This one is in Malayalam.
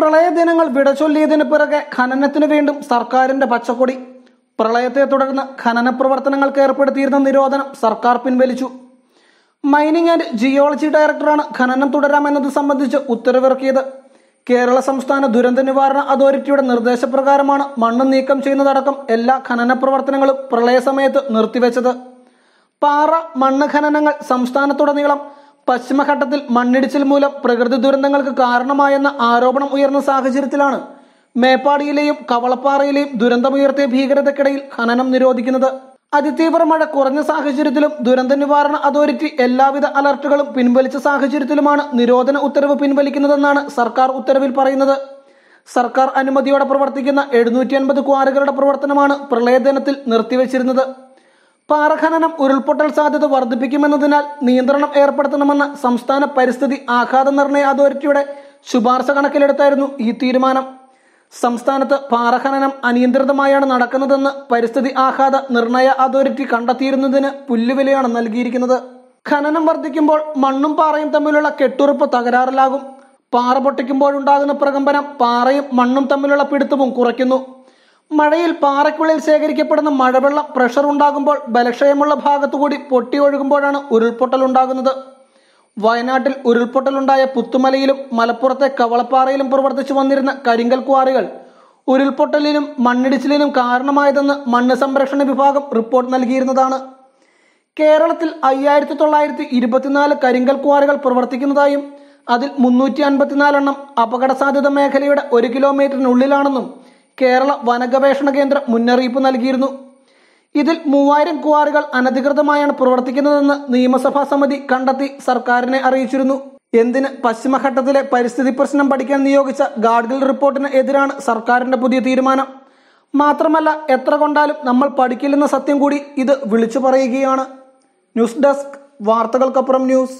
പ്രളയദിനങ്ങൾ വിടചൊല്ലിയതിനു പിറകെ ഖനനത്തിനു വീണ്ടും സർക്കാരിന്റെ പച്ചക്കൊടി. പ്രളയത്തെ തുടർന്ന് ഖനന പ്രവർത്തനങ്ങൾക്ക് ഏർപ്പെടുത്തിയിരുന്ന നിരോധനം സർക്കാർ പിൻവലിച്ചു. മൈനിങ് ആൻഡ് ജിയോളജി ഡയറക്ടറാണ് ഖനനം തുടരാമെന്നത് സംബന്ധിച്ച് ഉത്തരവിറക്കിയത്. കേരള സംസ്ഥാന ദുരന്ത നിവാരണ അതോറിറ്റിയുടെ നിർദ്ദേശപ്രകാരമാണ് മണ്ണ് നീക്കം ചെയ്യുന്നതടക്കം എല്ലാ ഖനന പ്രവർത്തനങ്ങളും പ്രളയസമയത്ത് നിർത്തിവെച്ചത്. പാറ മണ്ണ് ഖനനങ്ങൾ സംസ്ഥാനത്തുടനീളം പശ്ചിമഘട്ടത്തിൽ മണ്ണിടിച്ചിൽ മൂലം പ്രകൃതി ദുരന്തങ്ങൾക്ക് കാരണമായെന്ന ആരോപണം ഉയർന്ന സാഹചര്യത്തിലാണ് മേപ്പാടിയിലെയും കവളപ്പാറയിലെയും ദുരന്തമുയർത്തിയ ഭീകരതയ്ക്കിടയിൽ ഖനനം നിരോധിക്കുന്നത്. അതിതീവ്ര മഴ കുറഞ്ഞ സാഹചര്യത്തിലും ദുരന്ത നിവാരണ അതോറിറ്റി എല്ലാവിധ അലർട്ടുകളും പിൻവലിച്ച സാഹചര്യത്തിലുമാണ് നിരോധന ഉത്തരവ് പിൻവലിക്കുന്നതെന്നാണ് സർക്കാർ ഉത്തരവിൽ പറയുന്നത്. സർക്കാർ അനുമതിയോടെ പ്രവർത്തിക്കുന്ന 750 ക്വാറികളുടെ പ്രവർത്തനമാണ് പ്രളയദിനത്തിൽ നിർത്തിവെച്ചിരുന്നത്. പാറ ഖനനം ഉരുൾപൊട്ടൽ സാധ്യത വർദ്ധിപ്പിക്കുമെന്നതിനാൽ നിയന്ത്രണം ഏർപ്പെടുത്തണമെന്ന സംസ്ഥാന പരിസ്ഥിതി ആഘാത നിർണയ അതോറിറ്റിയുടെ ശുപാർശ കണക്കിലെടുത്തായിരുന്നു ഈ തീരുമാനം. സംസ്ഥാനത്ത് പാറ ഖനനം അനിയന്ത്രിതമായാണ് നടക്കുന്നതെന്ന് പരിസ്ഥിതി ആഘാത നിർണയ അതോറിറ്റി കണ്ടെത്തിയിരുന്നതിന് പുല്ലുവിലയാണ് നൽകിയിരിക്കുന്നത്. ഖനനം വർദ്ധിക്കുമ്പോൾ മണ്ണും പാറയും തമ്മിലുള്ള കെട്ടുറപ്പ് തകരാറിലാകും. പാറ പൊട്ടിക്കുമ്പോഴുണ്ടാകുന്ന പ്രകമ്പനം പാറയും മണ്ണും തമ്മിലുള്ള പിടുത്തവും കുറയ്ക്കുന്നു. മഴയിൽ പാറയ്ക്കുള്ളിൽ ശേഖരിക്കപ്പെടുന്ന മഴവെള്ളം പ്രഷർ ഉണ്ടാകുമ്പോൾ ബലക്ഷയമുള്ള ഭാഗത്തുകൂടി പൊട്ടിയൊഴുകുമ്പോഴാണ് ഉരുൾപൊട്ടലുണ്ടാകുന്നത്. വയനാട്ടിൽ ഉരുൾപൊട്ടലുണ്ടായ പുത്തുമലയിലും മലപ്പുറത്തെ കവളപ്പാറയിലും പ്രവർത്തിച്ചു വന്നിരുന്ന കരിങ്കൽ ക്വാറികൾ ഉരുൾപൊട്ടലിനും മണ്ണിടിച്ചിലിനും കാരണമായതെന്ന് മണ്ണ് സംരക്ഷണ വിഭാഗം റിപ്പോർട്ട് നൽകിയിരുന്നതാണ്. കേരളത്തിൽ 5924 കരിങ്കൽ ക്വാറികൾ പ്രവർത്തിക്കുന്നതായും അതിൽ 354 അപകട സാധ്യത മേഖലയുടെ 1 കിലോമീറ്ററിനുള്ളിലാണെന്നും കേരള വനഗവേഷണ കേന്ദ്രം മുന്നറിയിപ്പ് നൽകിയിരുന്നു. ഇതിൽ 3000 ക്വാറികൾ അനധികൃതമായാണ് പ്രവർത്തിക്കുന്നതെന്ന് നിയമസഭാ സമിതി കണ്ടെത്തി സർക്കാരിനെ അറിയിച്ചിരുന്നു. എന്തിന് പശ്ചിമഘട്ടത്തിലെ പരിസ്ഥിതി പ്രശ്നം പഠിക്കാൻ നിയോഗിച്ച ഗാഡ്ഗിൽ റിപ്പോർട്ടിന് എതിരാണ് സർക്കാരിന്റെ പുതിയ തീരുമാനം. മാത്രമല്ല, എത്ര കൊണ്ടാലും നമ്മൾ പഠിക്കില്ലെന്ന സത്യം കൂടി ഇത് വിളിച്ചു പറയുകയാണ്. ന്യൂസ് ഡെസ്ക്, വാർത്തകൾക്കപ്പുറം ന്യൂസ്.